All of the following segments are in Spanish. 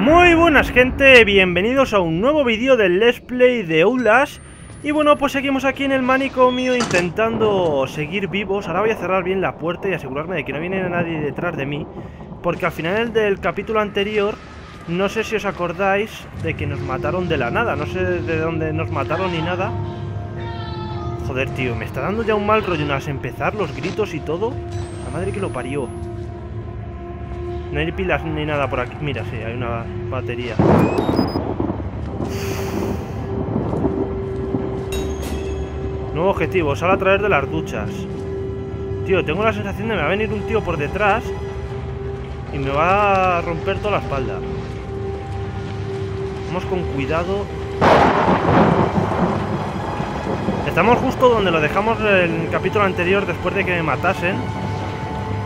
Muy buenas gente, bienvenidos a un nuevo vídeo del Let's Play de Outlast. Y bueno, pues seguimos aquí en el manicomio intentando seguir vivos. Ahora voy a cerrar bien la puerta y asegurarme de que no viene nadie detrás de mí, porque al final del capítulo anterior, no sé si os acordáis de que nos mataron de la nada. No sé de dónde nos mataron ni nada. Joder, tío, me está dando ya un mal rollo al empezar, los gritos y todo. La madre que lo parió. No hay pilas ni nada por aquí. Mira, sí, hay una batería. Nuevo objetivo, sal a través de las duchas. Tío, tengo la sensación de que me va a venir un tío por detrás y me va a romper toda la espalda. Vamos con cuidado. Estamos justo donde lo dejamos en el capítulo anterior, después de que me matasen.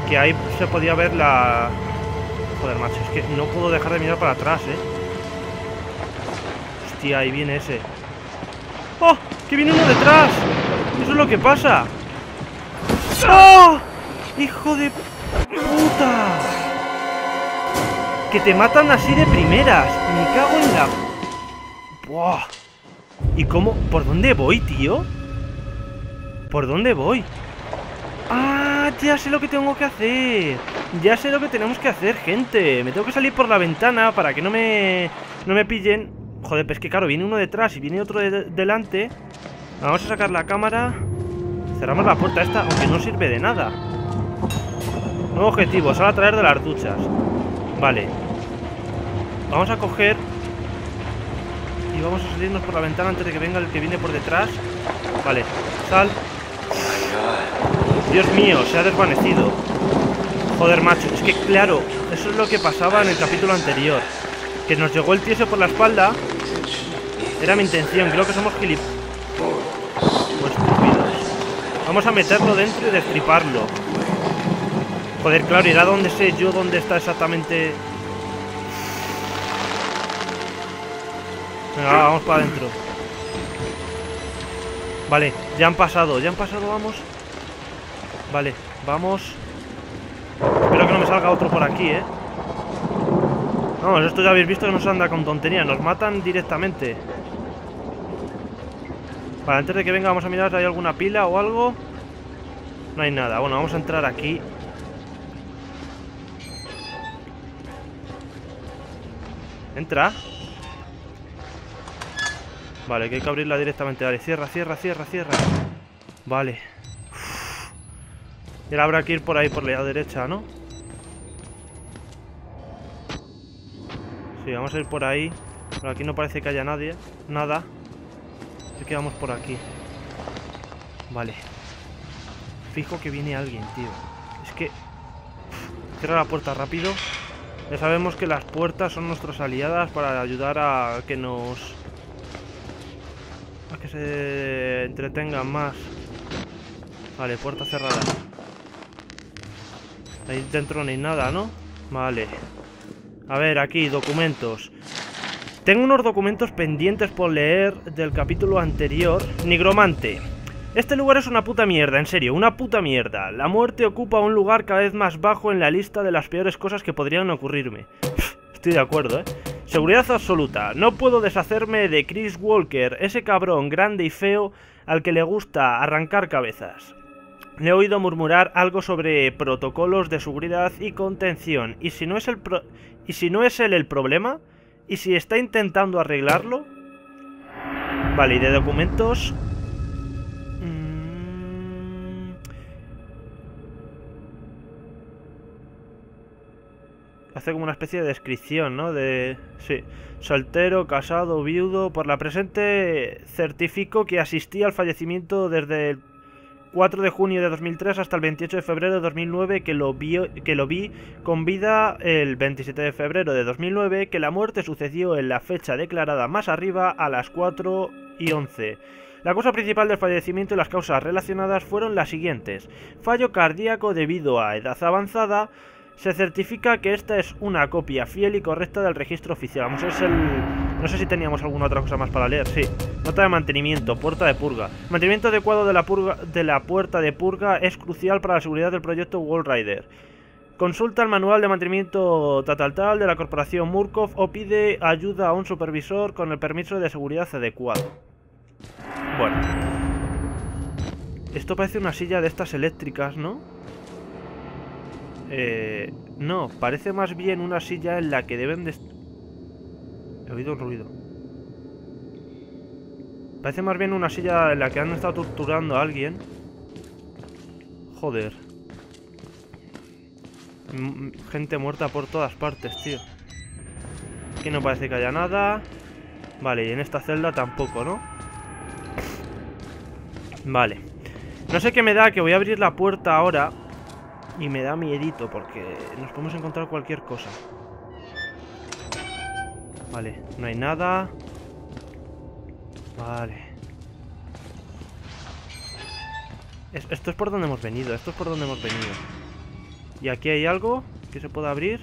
Que ahí se podía ver la... Joder, macho, es que no puedo dejar de mirar para atrás, Hostia, ahí viene ese. ¡Oh! ¡Que viene uno detrás! ¡Eso es lo que pasa! ¡Oh! ¡Hijo de puta! ¡Que te matan así de primeras! ¡Me cago en la... ¡Buah! ¿Y cómo? ¿Por dónde voy, tío? ¿Por dónde voy? ¡Ah! Ya sé lo que tengo que hacer. Ya sé lo que tenemos que hacer, gente. Me tengo que salir por la ventana para que no me pillen. Joder, pues que claro, viene uno detrás y viene otro delante. Vamos a sacar la cámara. Cerramos la puerta esta, aunque no sirve de nada. Nuevo objetivo, sal a traer de las duchas. Vale. Vamos a coger y vamos a salirnos por la ventana antes de que venga el que viene por detrás. Vale, sal. Dios mío, se ha desvanecido. Joder, macho, es que claro, eso es lo que pasaba en el capítulo anterior. Que nos llegó el tieso por la espalda. Era mi intención, creo que somos estúpidos. Vamos a meterlo dentro y destriparlo. Joder, claro, irá donde sé yo dónde está exactamente. Venga, vamos para adentro. Vale, ya han pasado, vamos. Vale, vamos. Espero que no me salga otro por aquí, Vamos, esto ya habéis visto que nos anda con tontería. Nos matan directamente. Vale, antes de que venga vamos a mirar si hay alguna pila o algo. No hay nada. Bueno, vamos a entrar aquí. Entra. Vale, que hay que abrirla directamente. Vale, cierra. Vale. Uf. Y ahora habrá que ir por ahí, por la derecha, ¿no? Sí, vamos a ir por ahí. Pero aquí no parece que haya nadie. Nada. Así que vamos por aquí. Vale. Fijo que viene alguien, tío. Es que... Uf. Cierra la puerta rápido. Ya sabemos que las puertas son nuestras aliadas para ayudar a que nos... que se entretengan más. Vale, puerta cerrada. Ahí dentro no hay nada, ¿no? Vale. A ver, aquí, documentos. Tengo unos documentos pendientes por leer del capítulo anterior. Nigromante. Este lugar es una puta mierda, en serio, una puta mierda. La muerte ocupa un lugar cada vez más bajo en la lista de las peores cosas que podrían ocurrirme. Estoy de acuerdo, Seguridad absoluta. No puedo deshacerme de Chris Walker, ese cabrón grande y feo al que le gusta arrancar cabezas. Le he oído murmurar algo sobre protocolos de seguridad y contención. ¿Y si no es él el problema? ¿Y si está intentando arreglarlo? Vale, y de documentos... Hace como una especie de descripción, ¿no? De... Sí. Soltero, casado, viudo... Por la presente certifico que asistí al fallecimiento desde el 4 de junio de 2003 hasta el 28 de febrero de 2009, que lo vi con vida el 27 de febrero de 2009, que la muerte sucedió en la fecha declarada más arriba a las 4:11. La causa principal del fallecimiento y las causas relacionadas fueron las siguientes. Fallo cardíaco debido a edad avanzada... Se certifica que esta es una copia fiel y correcta del registro oficial. Vamos, es el... No sé si teníamos alguna otra cosa más para leer. Sí. Nota de mantenimiento. Puerta de purga. Mantenimiento adecuado de la puerta de purga es crucial para la seguridad del proyecto World Rider. Consulta el manual de mantenimiento tal de la corporación Murkoff o pide ayuda a un supervisor con el permiso de seguridad adecuado. Bueno. Esto parece una silla de estas eléctricas, ¿no? No, parece más bien una silla en la que deben de... He oído un ruido. Parece más bien una silla en la que han estado torturando a alguien. Joder. Gente muerta por todas partes, tío. Aquí no parece que haya nada. Vale, y en esta celda tampoco, ¿no? Vale. No sé qué me da, que voy a abrir la puerta ahora. Y me da miedito, porque nos podemos encontrar cualquier cosa. Vale, no hay nada. Vale. Esto es por donde hemos venido, esto es por donde hemos venido. ¿Y aquí hay algo que se pueda abrir?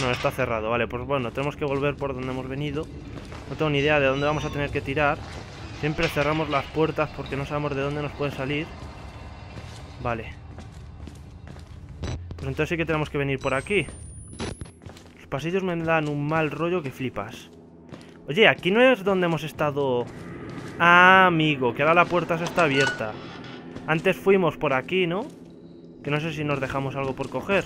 No, está cerrado. Vale, pues bueno, tenemos que volver por donde hemos venido. No tengo ni idea de dónde vamos a tener que tirar. Siempre cerramos las puertas porque no sabemos de dónde nos pueden salir. Vale. Pues entonces sí que tenemos que venir por aquí. Los pasillos me dan un mal rollo que flipas. Oye, aquí no es donde hemos estado... Ah, amigo, que ahora la puerta se está abierta. Antes fuimos por aquí, ¿no? Que no sé si nos dejamos algo por coger.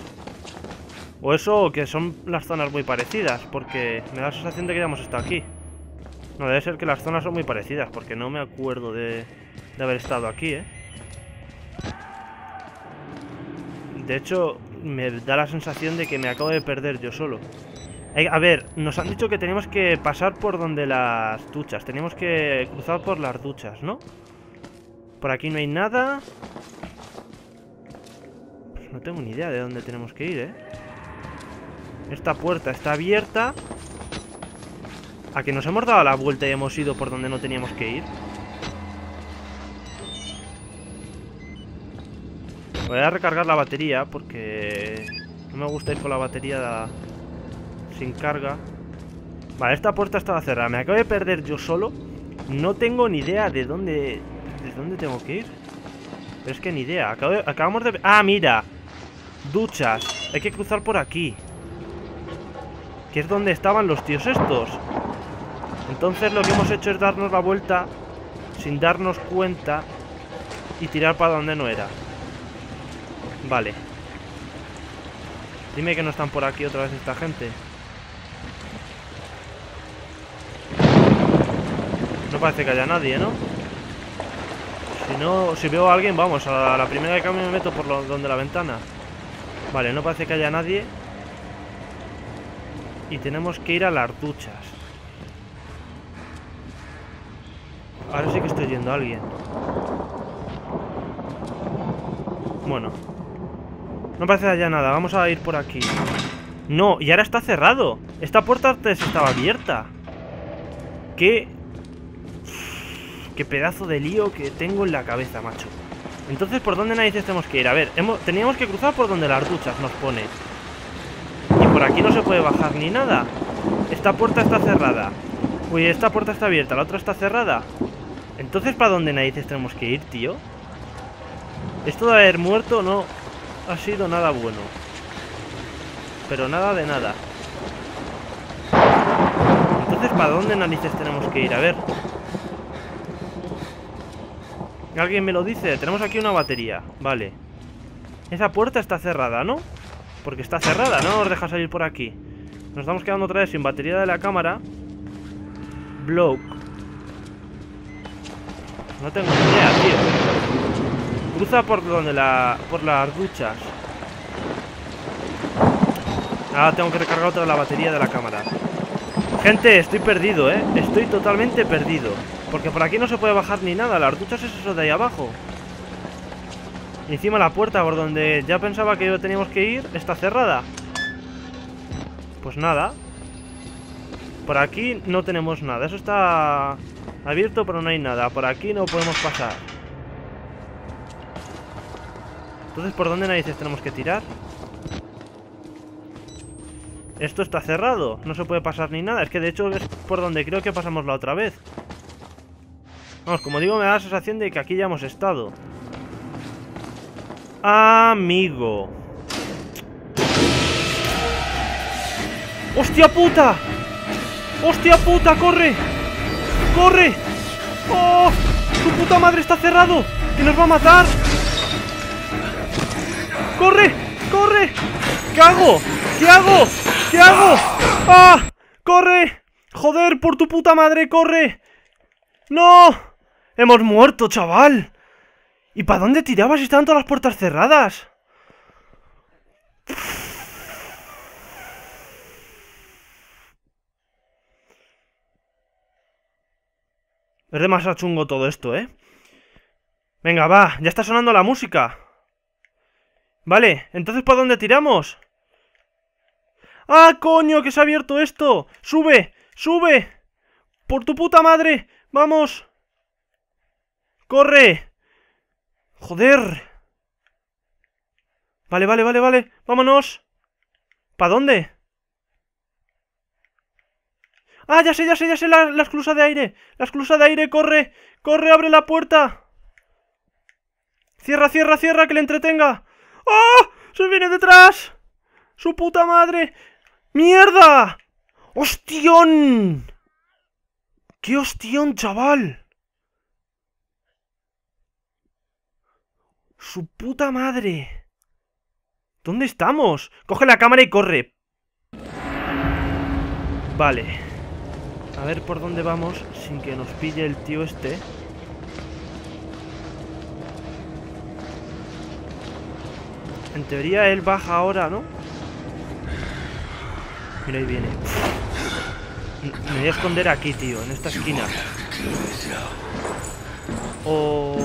O eso, o que son las zonas muy parecidas. Porque me da la sensación de que ya hemos estado aquí. No, debe ser que las zonas son muy parecidas. Porque no me acuerdo de haber estado aquí, ¿eh? De hecho, me da la sensación de que me acabo de perder yo solo. A ver, nos han dicho que teníamos que pasar por donde las duchas. Teníamos que cruzar por las duchas, ¿no? Por aquí no hay nada... No tengo ni idea de dónde tenemos que ir, ¿eh? Esta puerta está abierta. ¿A que nos hemos dado la vuelta y hemos ido por donde no teníamos que ir? Voy a recargar la batería porque no me gusta ir con la batería sin carga. Vale, esta puerta estaba cerrada. Me acabo de perder yo solo. No tengo ni idea de dónde tengo que ir. Pero es que ni idea. Acabamos de... Ah, mira. Duchas. Hay que cruzar por aquí. Que es donde estaban los tíos estos. Entonces lo que hemos hecho es darnos la vuelta sin darnos cuenta y tirar para donde no era. Vale. Dime que no están por aquí otra vez esta gente. No parece que haya nadie, ¿no? Si no, si veo a alguien, vamos, a la primera de cambio me meto por donde la ventana. Vale, no parece que haya nadie. Y tenemos que ir a las duchas. Ahora sí que estoy yendo a alguien. Bueno. No parece que haya nada, vamos a ir por aquí. No, y ahora está cerrado. Esta puerta antes estaba abierta. ¿Qué? Qué pedazo de lío que tengo en la cabeza, macho. Entonces, ¿por dónde narices tenemos que ir? A ver, teníamos que cruzar por donde las duchas nos pone. Y por aquí no se puede bajar ni nada. Esta puerta está cerrada. Uy, esta puerta está abierta, la otra está cerrada. Entonces, ¿para dónde narices tenemos que ir, tío? Esto de haber muerto no ha sido nada bueno. Pero nada de nada. Entonces, ¿para dónde narices tenemos que ir? A ver... ¿Alguien me lo dice? Tenemos aquí una batería. Vale. Esa puerta está cerrada, ¿no? Porque está cerrada, no nos deja salir por aquí. Nos estamos quedando otra vez sin batería de la cámara. Block. No tengo ni idea, tío. Cruza por donde por las duchas. Ahora tengo que recargar otra la batería de la cámara. Gente, estoy perdido, ¿eh? Estoy totalmente perdido. Porque por aquí no se puede bajar ni nada. Las duchas es eso de ahí abajo. Y encima la puerta por donde ya pensaba que teníamos que ir está cerrada. Pues nada. Por aquí no tenemos nada. Eso está abierto pero no hay nada. Por aquí no podemos pasar. Entonces, ¿por dónde narices tenemos que tirar? Esto está cerrado. No se puede pasar ni nada. Es que de hecho es por donde creo que pasamos la otra vez. Vamos, como digo, me da la sensación de que aquí ya hemos estado. Amigo. ¡Hostia puta! ¡Hostia puta! ¡Corre! ¡Corre! ¡Oh! ¡Su puta madre está cerrado! ¡Que nos va a matar! ¡Corre! ¡Corre! ¿Qué hago? ¿Qué hago? ¿Qué hago? ¡Ah! ¡Corre! ¡Joder, por tu puta madre! ¡Corre! ¡No! ¡Hemos muerto, chaval! ¿Y para dónde tirabas si estaban todas las puertas cerradas? Es demasiado chungo todo esto, ¿eh? Venga, va, ya está sonando la música. Vale, entonces ¿para dónde tiramos? ¡Ah, coño, que se ha abierto esto! ¡Sube! ¡Sube! ¡Por tu puta madre! ¡Vamos! ¡Corre! ¡Joder! Vale, vale, vale, vale. ¡Vámonos! ¿Para dónde? ¡Ah, ya sé, ya sé, ya sé! La esclusa de aire. La esclusa de aire, corre. Corre, abre la puerta. Cierra, cierra, cierra, que le entretenga. ¡Oh! ¡Se viene detrás! ¡Su puta madre! ¡Mierda! ¡Hostión! ¡Qué hostión, chaval! ¡Su puta madre! ¿Dónde estamos? Coge la cámara y corre. Vale. A ver por dónde vamos sin que nos pille el tío este. En teoría él baja ahora, ¿no? Mira, ahí viene. Me voy a esconder aquí, tío, en esta esquina. O...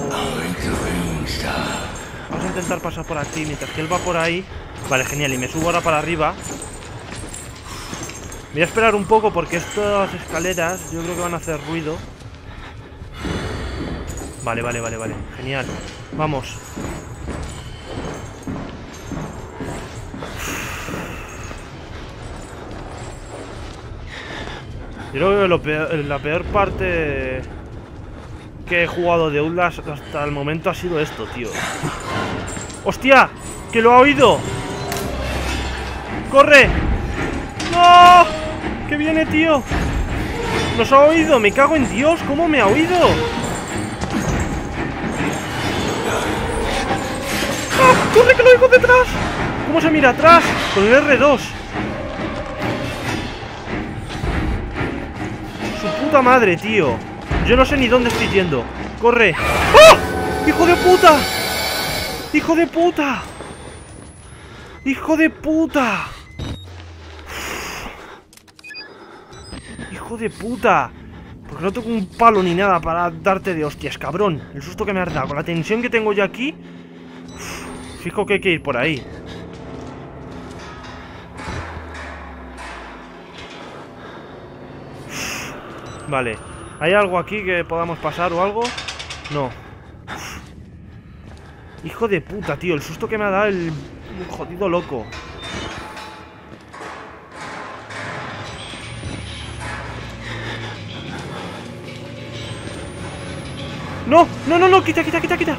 vamos a intentar pasar por aquí mientras que él va por ahí. Vale, genial, y me subo ahora para arriba. Voy a esperar un poco porque estas escaleras yo creo que van a hacer ruido. Vale, vale, vale, vale. Genial. Vamos. Yo creo que la peor parte que he jugado de Outlast hasta el momento ha sido esto, tío. ¡Hostia! ¡Que lo ha oído! ¡Corre! ¡No! ¡Que viene, tío! ¡Nos ha oído! ¡Me cago en Dios! ¿Cómo me ha oído? ¡Ah! ¡Corre, que lo oigo detrás! ¿Cómo se mira atrás? Con el R2. ¡Su puta madre, tío! Yo no sé ni dónde estoy yendo. ¡Corre! ¡Ah! ¡Hijo de puta! ¡Hijo de puta! ¡Hijo de puta! ¡Hijo de puta! Porque no tengo un palo ni nada para darte de hostias, cabrón. El susto que me has dado, con la tensión que tengo yo aquí. Fijo que hay que ir por ahí. Vale. ¿Hay algo aquí que podamos pasar o algo? No. Hijo de puta, tío. El susto que me ha dado el jodido loco. No, no, no, no, quita, quita, quita, quita.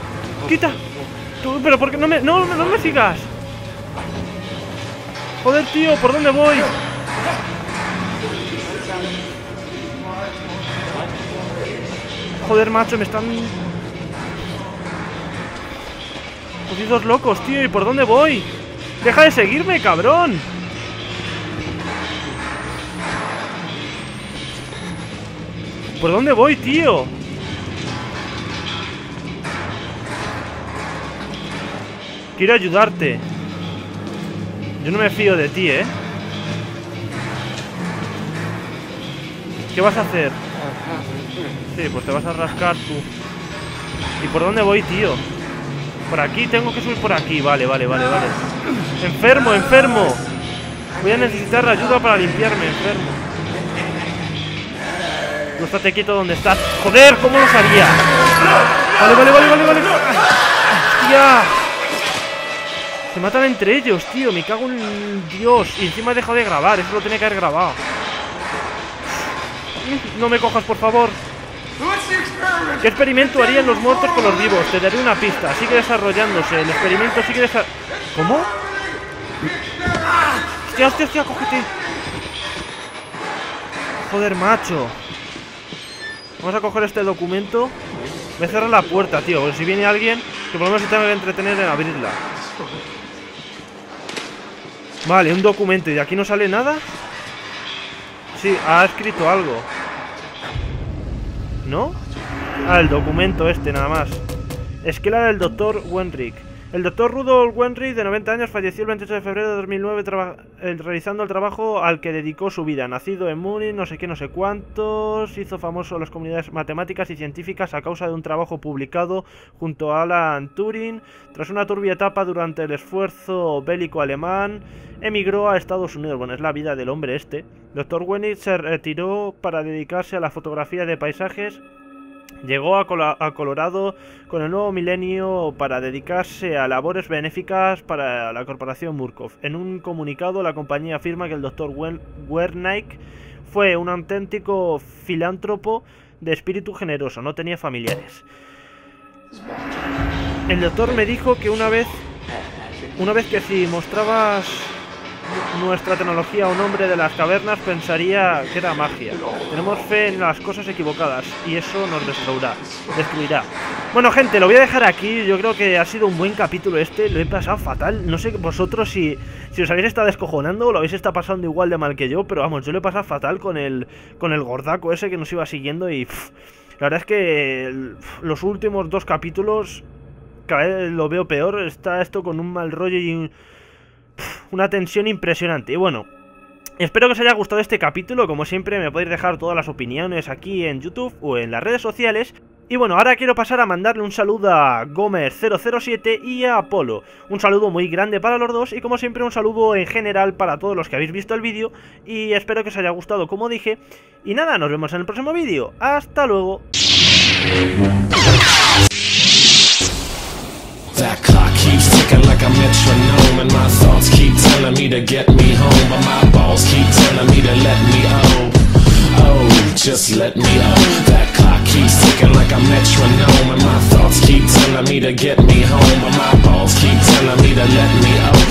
Quita. Tú, pero ¿por qué no me, no me sigas? Joder, tío, ¿por dónde voy? Joder, macho, me están... jodidos locos, tío, ¿y por dónde voy? Deja de seguirme, cabrón. ¿Por dónde voy, tío? Quiero ayudarte. Yo no me fío de ti, ¿eh? ¿Qué vas a hacer? Sí, pues te vas a rascar tú. ¿Y por dónde voy, tío? Por aquí, tengo que subir por aquí. Vale, vale, vale, vale. Enfermo, enfermo. Voy a necesitar ayuda para limpiarme, enfermo. No, estate quieto donde estás. ¡Joder! ¿Cómo lo sabía? Vale, vale, vale, vale, vale. ¡Hostia! Se matan entre ellos, tío, me cago en Dios. Y encima he dejado de grabar, eso lo tenía que haber grabado. No me cojas, por favor. ¿Qué experimento harían los muertos con los vivos? Te daré una pista, sigue desarrollándose. El experimento sigue desarrollándose. ¿Cómo? Hostia, hostia, hostia, cógete. Joder, macho. Vamos a coger este documento. Voy a cerrar la puerta, tío, porque si viene alguien, que por lo menos se tenga que entretener en abrirla. Vale, un documento. ¿Y de aquí no sale nada? Sí, ha escrito algo, ¿no? Ah, el documento este, nada más. Esquela del doctor Wenrich. El doctor Rudolf Wenrich, de 90 años, falleció el 28 de febrero de 2009 realizando el trabajo al que dedicó su vida. Nacido en Múnich, no sé qué, no sé cuántos. Hizo famoso a las comunidades matemáticas y científicas a causa de un trabajo publicado junto a Alan Turing. Tras una turbia etapa durante el esfuerzo bélico alemán, emigró a Estados Unidos. Bueno, es la vida del hombre este. Dr. Wenrich se retiró para dedicarse a la fotografía de paisajes. Llegó a Colorado con el nuevo milenio para dedicarse a labores benéficas para la corporación Murkoff. En un comunicado, la compañía afirma que el Dr. Wenrich fue un auténtico filántropo de espíritu generoso, no tenía familiares. El doctor me dijo que una vez que si mostrabas nuestra tecnología a un hombre de las cavernas pensaría que era magia. Tenemos fe en las cosas equivocadas y eso nos destruirá. Bueno, gente, lo voy a dejar aquí. Yo creo que ha sido un buen capítulo este. Lo he pasado fatal. No sé vosotros si os habéis estado descojonando o lo habéis estado pasando igual de mal que yo, pero vamos, yo lo he pasado fatal con el gordaco ese que nos iba siguiendo y la verdad es que los últimos dos capítulos cada vez lo veo peor. Está esto con un mal rollo y una tensión impresionante. Y bueno, espero que os haya gustado este capítulo. Como siempre me podéis dejar todas las opiniones aquí en YouTube o en las redes sociales. Y bueno, ahora quiero pasar a mandarle un saludo a Gomer007 y a Apolo. Un saludo muy grande para los dos y como siempre un saludo en general para todos los que habéis visto el vídeo. Y espero que os haya gustado como dije. Y nada, nos vemos en el próximo vídeo. Hasta luego. That clock keeps ticking like a metronome, and my thoughts keep telling me to get me home, but my balls keep telling me to let me oh, oh, just let me oh. That clock keeps ticking like a metronome, and my thoughts keep telling me to get me home, but my balls keep telling me to let me oh.